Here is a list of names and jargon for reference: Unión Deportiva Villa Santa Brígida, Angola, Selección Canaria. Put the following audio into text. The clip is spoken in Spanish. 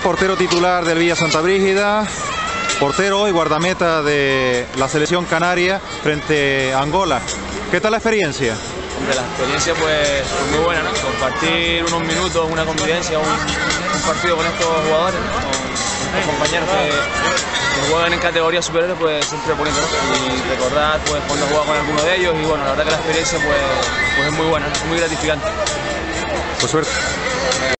Portero titular del Villa Santa Brígida, portero y guardameta de la Selección Canaria frente a Angola. ¿Qué tal la experiencia? Hombre, la experiencia pues muy buena, ¿no? Compartir unos minutos, una convivencia, un partido con estos jugadores, ¿no? Con estos compañeros que juegan en categorías superiores, pues siempre bonito, ¿no? Y recordar pues cuando jugaba con alguno de ellos y bueno, la verdad que la experiencia pues es muy buena, ¿no? Muy gratificante. Por suerte.